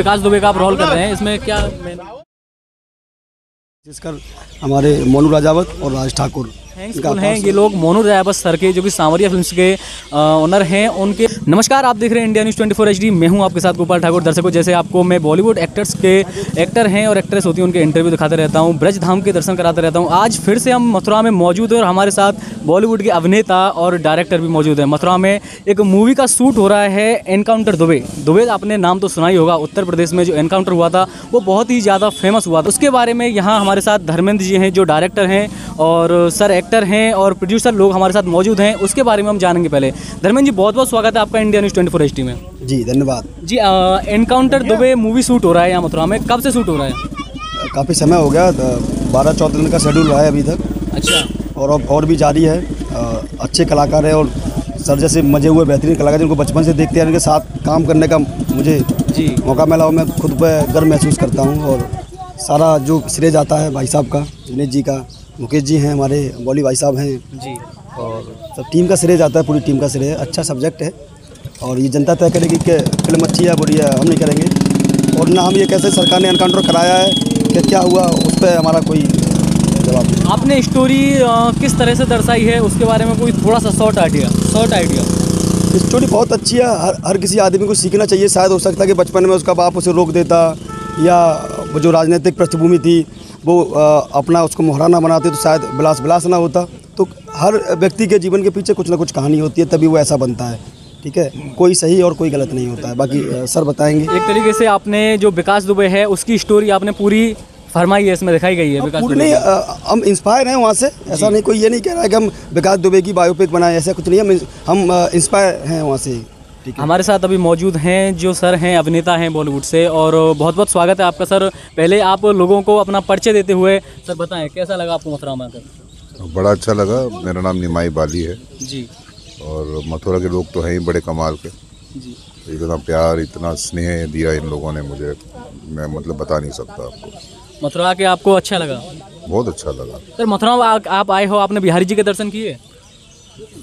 विकास दुबे का आप रोल कर रहे हैं, इसमें क्या जिसका हमारे मोनू राजावत और राज ठाकुर हैं, ये लोग मोनू राजावत सर के जो कि सांवरिया फिल्म्स के ओनर हैं उनके। नमस्कार, आप देख रहे हैं इंडिया न्यूज 24 एचडी। मैं हूं आपके साथ गोपाल ठाकुर। दर्शकों, जैसे आपको मैं बॉलीवुड एक्टर्स के एक्टर हैं और एक्ट्रेस होती हैं उनके इंटरव्यू दिखाते रहता हूं, ब्रज धाम के दर्शन कराते रहता हूं। आज फिर से हम मथुरा में मौजूद हैं और हमारे साथ बॉलीवुड के अभिनेता और डायरेक्टर भी मौजूद हैं। मथुरा में एक मूवी का शूट हो रहा है, एनकाउंटर दुबे। आपने नाम तो सुना ही होगा, उत्तर प्रदेश में जो एनकाउंटर हुआ था वो बहुत ही ज़्यादा फेमस हुआ था। उसके बारे में यहाँ हमारे साथ धर्मेंद्र जी हैं जो डायरेक्टर हैं और सर एक्टर हैं और प्रोड्यूसर लोग हमारे साथ मौजूद हैं, उसके बारे में हम जानेंगे। पहले धर्मेंद्र जी, बहुत बहुत स्वागत है आपका इंडिया न्यूज़ 24 एचडी में। जी धन्यवाद जी। एनकाउंटर दुबे मूवी शूट हो रहा है यहाँ मथुरा में, कब से शूट हो रहा है? काफ़ी समय हो गया, 12-14 दिन का शेड्यूल रहा है अभी तक। अच्छा, और भी जारी है। अच्छे कलाकार हैं और सर जैसे मजे हुए बेहतरीन कलाकार जिनको बचपन से देखते हैं, उनके साथ काम करने का मुझे जी मौका मिला और मैं खुद पर गर्व महसूस करता हूँ। और सारा जो श्रेय जाता है भाई साहब का, दिनेश जी का, मुकेश जी हैं हमारे बॉली भाई साहब हैं जी, और सब टीम का श्रेय जाता है, पूरी टीम का श्रेय। अच्छा सब्जेक्ट है और ये जनता तय करेगी कि फिल्म अच्छी है बुरी है, हम नहीं करेंगे। और ना हम ये कैसे सरकार ने एनकाउंटर कराया है कि क्या हुआ, उस पर हमारा कोई जवाब नहीं। आपने स्टोरी किस तरह से दर्शाई है उसके बारे में कोई थोड़ा सा शॉर्ट आइडिया? स्टोरी बहुत अच्छी है, हर किसी आदमी को सीखना चाहिए। शायद हो सकता है कि बचपन में उसका बाप उसे रोक देता या जो राजनीतिक पृष्ठभूमि थी वो अपना उसको मोहरा ना बनाते तो शायद विलास ना होता। तो हर व्यक्ति के जीवन के पीछे कुछ ना कुछ कहानी होती है, तभी वो ऐसा बनता है। ठीक है, कोई सही और कोई गलत नहीं होता है, बाकी सर बताएंगे। एक तरीके से आपने जो विकास दुबे है उसकी स्टोरी आपने पूरी फरमाई है, इसमें दिखाई गई है विकास दुबे। नहीं, हम इंस्पायर हैं वहाँ से, ऐसा नहीं कोई ये नहीं कह रहा है कि हम विकास दुबे की बायोपिक बनाए, ऐसा कुछ नहीं। हम इंस्पायर हैं वहाँ से। हमारे साथ अभी मौजूद हैं जो सर हैं, अभिनेता हैं बॉलीवुड से, और बहुत बहुत स्वागत है आपका सर। पहले आप लोगों को अपना परिचय देते हुए सर बताएं, कैसा लगा आपको मथुरा में आकर? बड़ा अच्छा लगा। मेरा नाम निमाई बाली है जी, और मथुरा के लोग तो हैं ही बड़े कमाल के जी। इतना प्यार, इतना स्नेह दिया इन लोगों ने मुझे, मैं मतलब बता नहीं सकता आपको। मथुरा के आपको अच्छा लगा? बहुत अच्छा लगा सर। मथुरा आप आए हो, आपने बिहारी जी के दर्शन किए?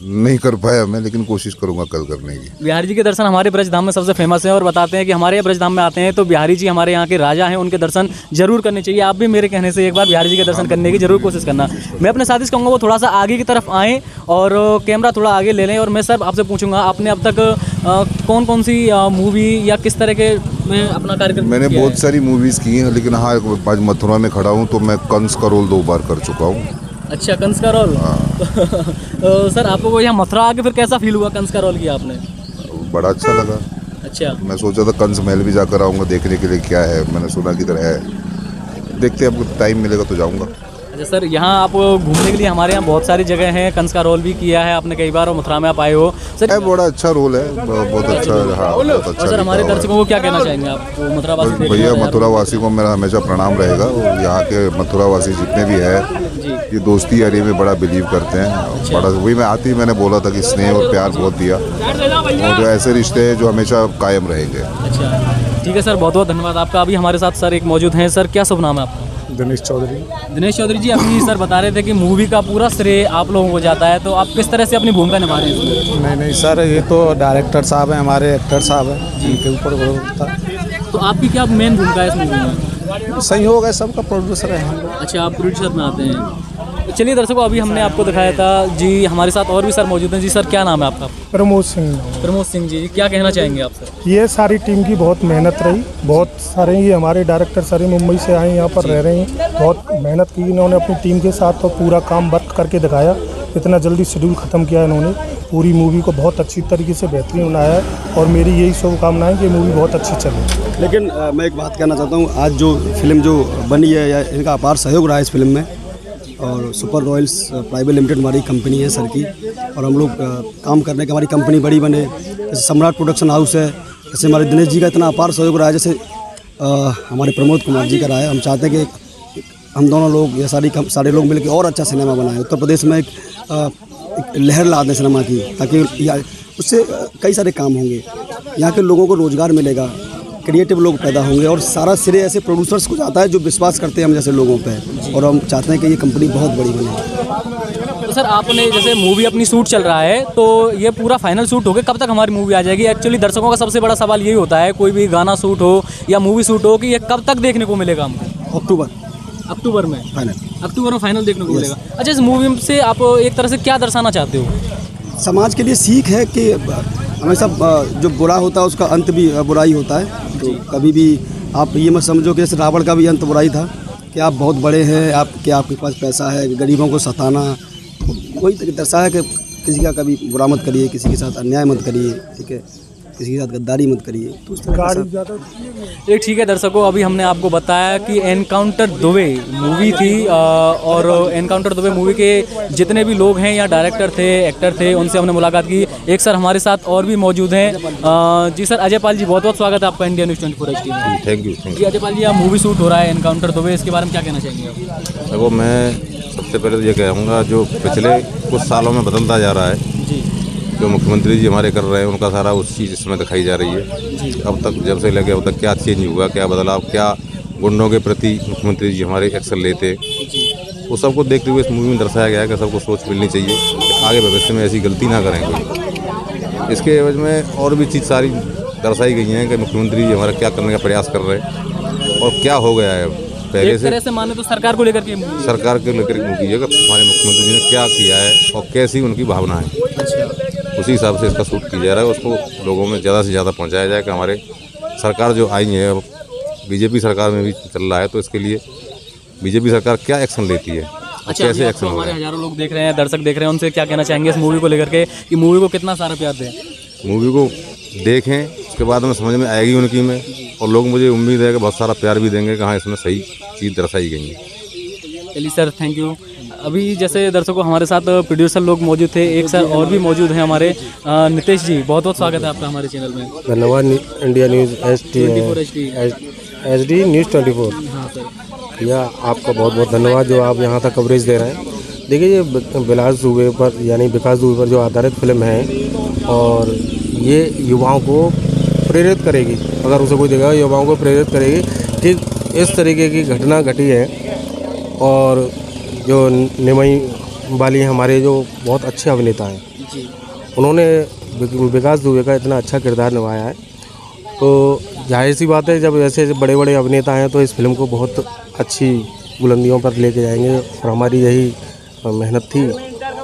नहीं कर पाया मैं, लेकिन कोशिश करूंगा कल करने की। बिहारी जी के दर्शन हमारे ब्रजधाम में सबसे फेमस है और बताते हैं कि हमारे ब्रजधाम में आते हैं तो बिहारी जी हमारे यहाँ के राजा हैं, उनके दर्शन जरूर करने चाहिए। आप भी मेरे कहने से एक बार बिहारी जी के दर्शन करने की जरूर कोशिश करना। मैं अपने साथी से कहूँगा वो थोड़ा सा आगे की तरफ आएँ और कैमरा थोड़ा आगे ले लें, और मैं सब आपसे पूछूंगा आपने अब तक कौन कौन सी मूवी या किस तरह के में अपना कार्यक्रम? मैंने बहुत सारी मूवीज़ की हैं, लेकिन हाँ आज मथुरा में खड़ा हूँ तो मैं कंस का रोल 2 बार कर चुका हूँ। अच्छा, कंस का रोल। तो सर आपको यहाँ मथुरा आके फिर कैसा फील हुआ कंस का रोल किया आपने? बड़ा अच्छा लगा। अच्छा, मैं सोचा था कंस महल भी जाकर आऊँगा देखने के लिए क्या है, मैंने सुना किधर है, देखते हैं आपको टाइम मिलेगा तो जाऊँगा। अच्छा सर, यहाँ आप घूमने के लिए हमारे यहाँ बहुत सारी जगह हैं, कंस का रोल भी किया है आपने कई बार और मथुरा में आप आए हो सर। बड़ा अच्छा रोल है, बहुत अच्छा। हाँ, बहुत अच्छा। सर हमारे दर्शकों को क्या कहना चाहेंगे आप मथुरावासी? भैया मथुरावासी को मेरा हमेशा प्रणाम रहेगा, और यहाँ के मथुरावासी जितने भी है ये दोस्ती यारी में बड़ा बिलीव करते हैं। बड़ा वही मैं आती मैंने बोला था कि स्नेह और प्यार बहुत दिया, और जो ऐसे रिश्ते हैं जो हमेशा कायम रहेंगे। अच्छा ठीक है सर, बहुत बहुत धन्यवाद आपका। अभी हमारे साथ सर एक मौजूद हैं। सर क्या शुभ नाम है आपका? दिनेश चौधरी। दिनेश चौधरी जी, अभी सर बता रहे थे कि मूवी का पूरा श्रेय आप लोगों को जाता है, तो आप किस तरह से अपनी भूमिका निभा रहे हैं? नहीं सर, ये तो डायरेक्टर साहब हैं हमारे, एक्टर साहब हैं जी, इनके ऊपर होता। तो आपकी क्या मेन भूमिका है इस मूवी में? सहयोग है सबका, प्रोड्यूसर है। अच्छा, आप प्रोड्यूसर में आते हैं। चलिए दर्शकों, अभी हमने आपको दिखाया था जी, हमारे साथ और भी सर मौजूद हैं। जी सर क्या नाम है आपका? प्रमोद सिंह। प्रमोद सिंह जी, क्या कहना चाहेंगे आप सर? ये सारी टीम की बहुत मेहनत रही, बहुत सारे ये हमारे डायरेक्टर सारे मुंबई से आए, यहाँ पर रह रहे हैं, बहुत मेहनत की इन्होंने अपनी टीम के साथ और पूरा काम वर्क करके दिखाया। इतना जल्दी शेड्यूल ख़त्म किया इन्होंने, पूरी मूवी को बहुत अच्छी तरीके से बेहतरीन बनाया है, और मेरी यही शुभकामनाएं है कि मूवी बहुत अच्छी चले। लेकिन मैं एक बात कहना चाहता हूँ, आज जो फिल्म जो बनी है या इनका अपार सहयोग रहा है इस फिल्म में, और सुपर रॉयल्स प्राइवेट लिमिटेड हमारी कंपनी है सर की, और हम लोग काम करने की हमारी कंपनी बड़ी बने, जैसे सम्राट प्रोडक्शन हाउस है, जैसे हमारे दिनेश जी का इतना अपार सहयोग रहा है, जैसे हमारे प्रमोद कुमार जी का रहा है। हम चाहते हैं कि हम दोनों लोग या सारे लोग मिलकर और अच्छा सिनेमा बनाएं, उत्तर प्रदेश में एक लहर ला दें सिनेमा की, ताकि उससे कई सारे काम होंगे, यहाँ के लोगों को रोज़गार मिलेगा, क्रिएटिव लोग पैदा होंगे, और सारा श्रेय ऐसे प्रोड्यूसर्स को जाता है जो विश्वास करते हैं हम जैसे लोगों पे, और हम चाहते हैं कि ये कंपनी बहुत बड़ी बने। सर आपने जैसे मूवी अपनी शूट चल रहा है तो ये पूरा फाइनल शूट हो गया, कब तक हमारी मूवी आ जाएगी? एक्चुअली दर्शकों का सबसे बड़ा सवाल यही होता है, कोई भी गाना शूट हो या मूवी शूट हो कि ये कब तक देखने को मिलेगा हमको? अक्टूबर में फाइनल, अक्टूबर में फाइनल देखने को मिलेगा। अच्छा, इस मूवी से आप एक तरह से क्या दर्शाना चाहते हो? समाज के लिए सीख है कि हमेशा जो बुरा होता है उसका अंत भी बुरा ही होता है। तो कभी भी आप ये मत समझो कि इस रावण का भी अंत बुरा ही था कि आप बहुत बड़े हैं, आप क्या आपके पास पैसा है, गरीबों को सताना, वही दर्शा है कि किसी का कभी बुरा मत करिए, किसी के साथ अन्याय मत करिए, ठीक है, किसी के साथ गद्दारी मत करिए। तो एक ठीक है दर्शकों, अभी हमने आपको बताया कि एनकाउंटर दुबे मूवी थी और एनकाउंटर दुबे मूवी के जितने भी लोग हैं या डायरेक्टर थे, एक्टर थे, उनसे हमने मुलाकात की। एक सर हमारे साथ और भी मौजूद हैं। जी सर, अजयपाल जी, बहुत बहुत स्वागत है आपका इंडिया न्यूज 24 एचडी में। थैंक यू जी। अजयपाल जी, आप मूवी शूट हो रहा है एनकाउंटर दुबे, इसके बारे में क्या कहना चाहेंगे? देखो, मैं सबसे पहले तो ये कहूँगा जो पिछले कुछ सालों में बदलता जा रहा है, जो मुख्यमंत्री जी हमारे कर रहे हैं, उनका सारा उस चीज़ इसमें दिखाई जा रही है। अब तक जब से लगे अब तक क्या चेंज हुआ, क्या बदलाव, क्या गुंडों के प्रति मुख्यमंत्री जी हमारे एक्शन लेते, उस सबको देखते हुए इस मूवी में दर्शाया गया है कि सबको सोच मिलनी चाहिए कि आगे भविष्य में ऐसी गलती ना करें कोई। इसके एवज में और भी चीज़ सारी दर्शाई गई हैं कि मुख्यमंत्री जी हमारा क्या करने का प्रयास कर रहे हैं और क्या हो गया है पहले से। ऐसे माने तो सरकार को लेकर के, सरकार को लेकर हमारे मुख्यमंत्री जी ने क्या किया है और कैसी उनकी भावना है, उसी हिसाब से इसका शूट किया जा रहा है। उसको लोगों में ज़्यादा से ज़्यादा पहुंचाया जाए कि हमारे सरकार जो आई है, बीजेपी सरकार में भी चल रहा है, तो इसके लिए बीजेपी सरकार क्या एक्शन लेती है, कैसे एक्शन हो रहा है। हजारों लोग देख रहे हैं, दर्शक देख रहे हैं, उनसे क्या कहना चाहेंगे इस मूवी को लेकर के कि मूवी को कितना सारा प्यार दें? मूवी को देखें, उसके बाद में समझ में आएगी उनकी में, और लोग मुझे उम्मीद है कि बहुत सारा प्यार भी देंगे कि हाँ इसमें सही चीज़ दर्शाई गई है। चलिए सर, थैंक यू। अभी जैसे दर्शकों हमारे साथ प्रोड्यूसर लोग मौजूद थे, एक सर और भी मौजूद हैं हमारे, नितेश जी, बहुत बहुत स्वागत है आपका हमारे चैनल में। धन्यवाद। इंडिया न्यूज़ एचडी न्यूज़ 24, हाँ सर, या आपका बहुत बहुत धन्यवाद जो आप यहाँ तक कवरेज दे रहे हैं। देखिए, ये विकास दुबे पर, यानी विकास दुबे पर जो आधारित फिल्म है, और ये युवाओं को प्रेरित करेगी, अगर उसे कोई देगा युवाओं को प्रेरित करेगी कि इस तरीके की घटना घटी है। और जो निमाई बाली हमारे जो बहुत अच्छे अभिनेता हैं जी, उन्होंने विकास दुबे का इतना अच्छा किरदार निभाया है, तो जाहिर सी बात है जब ऐसे बड़े बड़े अभिनेता हैं तो इस फिल्म को बहुत अच्छी बुलंदियों पर लेके जाएंगे, और हमारी यही मेहनत थी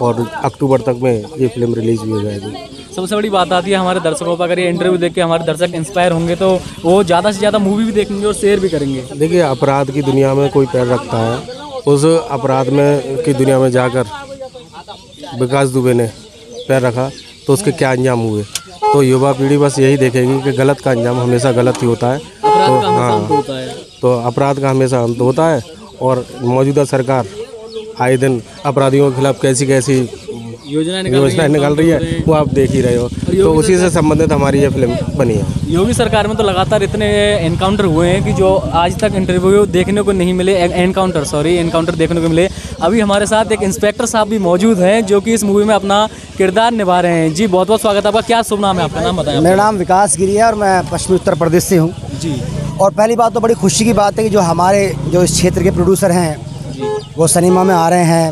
और अक्टूबर तक में ये फिल्म रिलीज़ भी हो जाएगी। सबसे बड़ी बात आती है हमारे दर्शकों पर, अगर ये इंटरव्यू देख के हमारे दर्शक इंस्पायर होंगे तो वो ज़्यादा से ज़्यादा मूवी भी देखेंगे और शेयर भी करेंगे। देखिए, अपराध की दुनिया में कोई पैर रखता है, उस अपराध में की दुनिया में जाकर विकास दुबे ने पैर रखा तो उसके क्या अंजाम हुए, तो युवा पीढ़ी बस यही देखेगी कि गलत का अंजाम हमेशा गलत ही होता है, तो हाँ, तो अपराध का हमेशा अंत होता है। और मौजूदा सरकार आए दिन अपराधियों के खिलाफ कैसी कैसी योजनाएं निकाल रही है, वो आप देख ही रहे हो, तो उसी से संबंधित हमारी ये फिल्म बनी है। योगी सरकार में तो लगातार इतने एनकाउंटर हुए हैं कि जो आज तक इंटरव्यू देखने को नहीं मिले, एनकाउंटर देखने को मिले। अभी हमारे साथ एक इंस्पेक्टर साहब भी मौजूद हैं जो कि इस मूवी में अपना किरदार निभा रहे हैं। जी, बहुत बहुत स्वागत है आपका। क्या शुभ नाम है आपका, नाम बताएं? मेरा नाम विकास गिरी है और मैं पश्चिमी उत्तर प्रदेश से हूँ जी। और पहली बात तो बड़ी खुशी की बात है कि जो हमारे जो इस क्षेत्र के प्रोड्यूसर हैं वो सिनेमा में आ रहे हैं,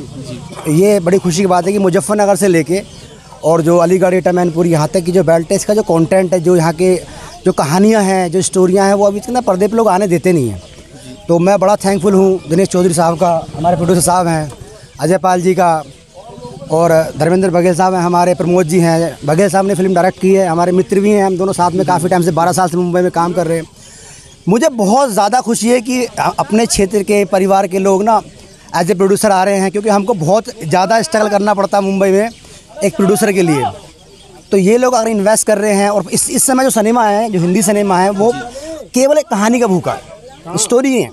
ये बड़ी खुशी की बात है कि मुजफ्फरनगर से लेके और जो अलीगढ़ एटा मैनपुर यहाँ तक की जो बेल्ट है, इसका जो कंटेंट है, जो यहाँ के जो कहानियाँ हैं, जो स्टोरियाँ हैं, वो अभी इतना पर्दे पर लोग आने देते नहीं हैं। तो मैं बड़ा थैंकफुल हूँ दिनेश चौधरी साहब का, हमारे प्रोड्यूसर साहब हैं, अजयपाल जी का, और धर्मेंद्र बघेल साहब हैं हमारे, प्रमोद जी हैं। बघेल साहब ने फिल्म डायरेक्ट की है, हमारे मित्र भी हैं, हम दोनों साथ में काफ़ी टाइम से 12 साल से मुंबई में काम कर रहे हैं। मुझे बहुत ज़्यादा खुशी है कि अपने क्षेत्र के परिवार के लोग ना एज ए प्रोड्यूसर आ रहे हैं, क्योंकि हमको बहुत ज़्यादा स्ट्रगल करना पड़ता है मुंबई में एक प्रोड्यूसर के लिए। तो ये लोग अगर इन्वेस्ट कर रहे हैं, और इस समय जो सिनेमा है, जो हिंदी सिनेमा है, वो केवल एक कहानी का भूखा है, स्टोरी है।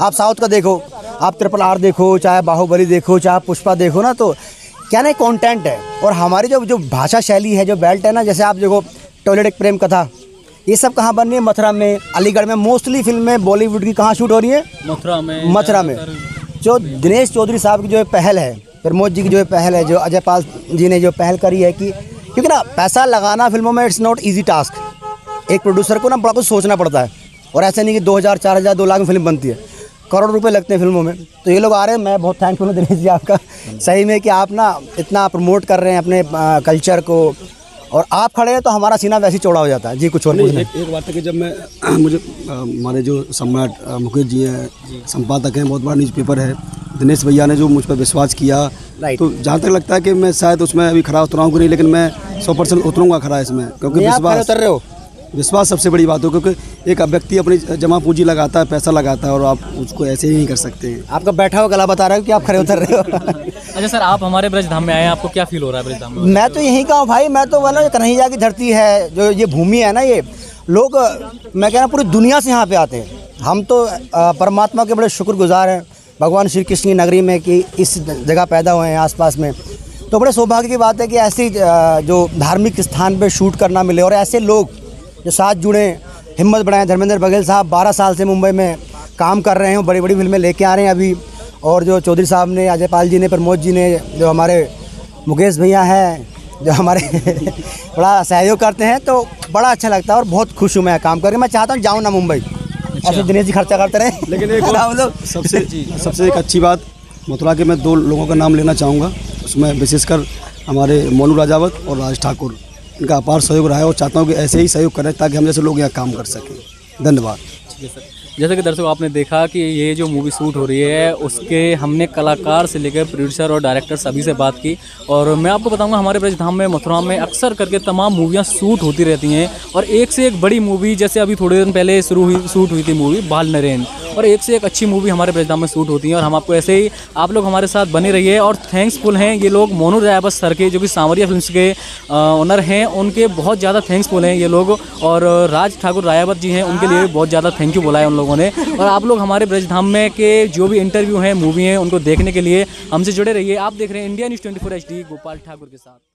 आप साउथ का देखो, आप RRR देखो, चाहे बाहुबली देखो, चाहे पुष्पा देखो ना, तो क्या ना कंटेंट है। और हमारी जो जो भाषा शैली है, जो बेल्ट है ना, जैसे आप देखो टॉयलेट एक प्रेम कथा, ये सब कहाँ बन रही है? मथुरा में, अलीगढ़ में। मोस्टली फिल्में बॉलीवुड की कहाँ शूट हो रही है? मथुरा में। जो दिनेश चौधरी साहब की जो पहल है, प्रमोद जी की जो पहल है, जो अजयपाल जी ने जो पहल करी है, कि क्योंकि ना पैसा लगाना फिल्मों में इट्स नॉट इजी टास्क, एक प्रोड्यूसर को ना बड़ा कुछ सोचना पड़ता है, और ऐसा नहीं कि 2000 4000 2 लाख में फिल्म बनती है। करोड़ रुपए लगते हैं फिल्मों में, तो ये लोग आ रहे हैं। मैं बहुत थैंकफुल हूँ दिनेश जी आपका, सही में कि आप ना इतना प्रमोट कर रहे हैं अपने कल्चर को, और आप खड़े हैं तो हमारा सीना वैसे ही चौड़ा हो जाता है जी। कुछ और नहीं, एक बात है कि जब मैं मुझे हमारे जो सम्राट मुकेश जी हैं संपादक हैं, बहुत बड़ा न्यूज़पेपर है, दिनेश भैया ने जो मुझ पर विश्वास किया, तो जहाँ तक लगता है कि मैं शायद उसमें अभी खड़ा उतराऊँगा नहीं, लेकिन मैं 100% उतरूँगा खड़ा इसमें, क्योंकि विश्वास उतर रहे हो। विश्वास सबसे बड़ी बात हो, क्योंकि एक व्यक्ति अपनी जमा पूंजी लगाता है, पैसा लगाता है, और आप उसको ऐसे ही नहीं कर सकते हैं। आपका बैठा हुआ गला बता रहा है कि आप खड़े उतर रहे हो। अच्छा सर, आप हमारे ब्रजधाम में आए हैं, आपको क्या फील हो रहा है ब्रजधाम में? मैं तो यहीं का हूँ भाई, मैं तो बोला कन्हैया की धरती है, जो ये भूमि है ना, ये लोग मैं कह रहा हूँ पूरी दुनिया से यहाँ पर आते हैं। हम तो परमात्मा के बड़े शुक्रगुजार हैं भगवान श्री कृष्ण की नगरी में कि इस जगह पैदा हुए हैं आसपास में, तो बड़े सौभाग्य की बात है कि ऐसी जो धार्मिक स्थान पर शूट करना मिले और ऐसे लोग जो साथ जुड़े, हिम्मत बढ़ाएं। धर्मेंद्र बघेल साहब 12 साल से मुंबई में काम कर रहे हैं, बड़ी बड़ी फिल्में लेके आ रहे हैं अभी, और जो चौधरी साहब ने, अजयपाल जी ने, प्रमोद जी ने, जो हमारे मुकेश भैया हैं जो हमारे बड़ा सहयोग करते हैं, तो बड़ा अच्छा लगता है और बहुत खुश हूँ मैं काम करके। मैं चाहता हूँ जाऊँ ना मुंबई, ऐसे दिनेश जी खर्चा करते रहें। लेकिन एक सबसे एक अच्छी बात मथुरा के मैं 2 लोगों का नाम लेना चाहूँगा, उसमें विशेषकर हमारे मोनू राजावत और राज ठाकुर, इनका अपार सहयोग रहा है, और चाहता हूँ कि ऐसे ही सहयोग करें ताकि हम जैसे लोग यहाँ काम कर सकें। धन्यवाद। ठीक है सर, जैसा कि दर्शकों आपने देखा कि ये जो मूवी शूट हो रही है उसके हमने कलाकार से लेकर प्रोड्यूसर और डायरेक्टर सभी से बात की, और मैं आपको बताऊंगा हमारे ब्रजधाम में मथुरा में अक्सर करके तमाम मूवियाँ शूट होती रहती हैं, और एक से एक बड़ी मूवी, जैसे अभी थोड़े दिन पहले शूट हुई थी मूवी बाल नरेन, और एक से एक अच्छी मूवी हमारे ब्रजधाम में शूट होती है। और हम आपको ऐसे ही, आप लोग हमारे साथ बने रहिए, और थैंक्सफुल हैं ये लोग मोनू राजावत सर के, जो कि सांवरिया फिल्म्स के ओनर हैं, उनके बहुत ज़्यादा थैंक्सफुल हैं ये लोग, और राज ठाकुर रायावत जी हैं उनके लिए भी बहुत ज़्यादा थैंक यू बोला है उन लोगों ने। और आप लोग हमारे ब्रजधाम में के जो भी इंटरव्यू हैं, मूवी हैं, उनको देखने के लिए हमसे जुड़े रहिए। आप देख रहे हैं India news 24 HD Gopal Thakur के साथ।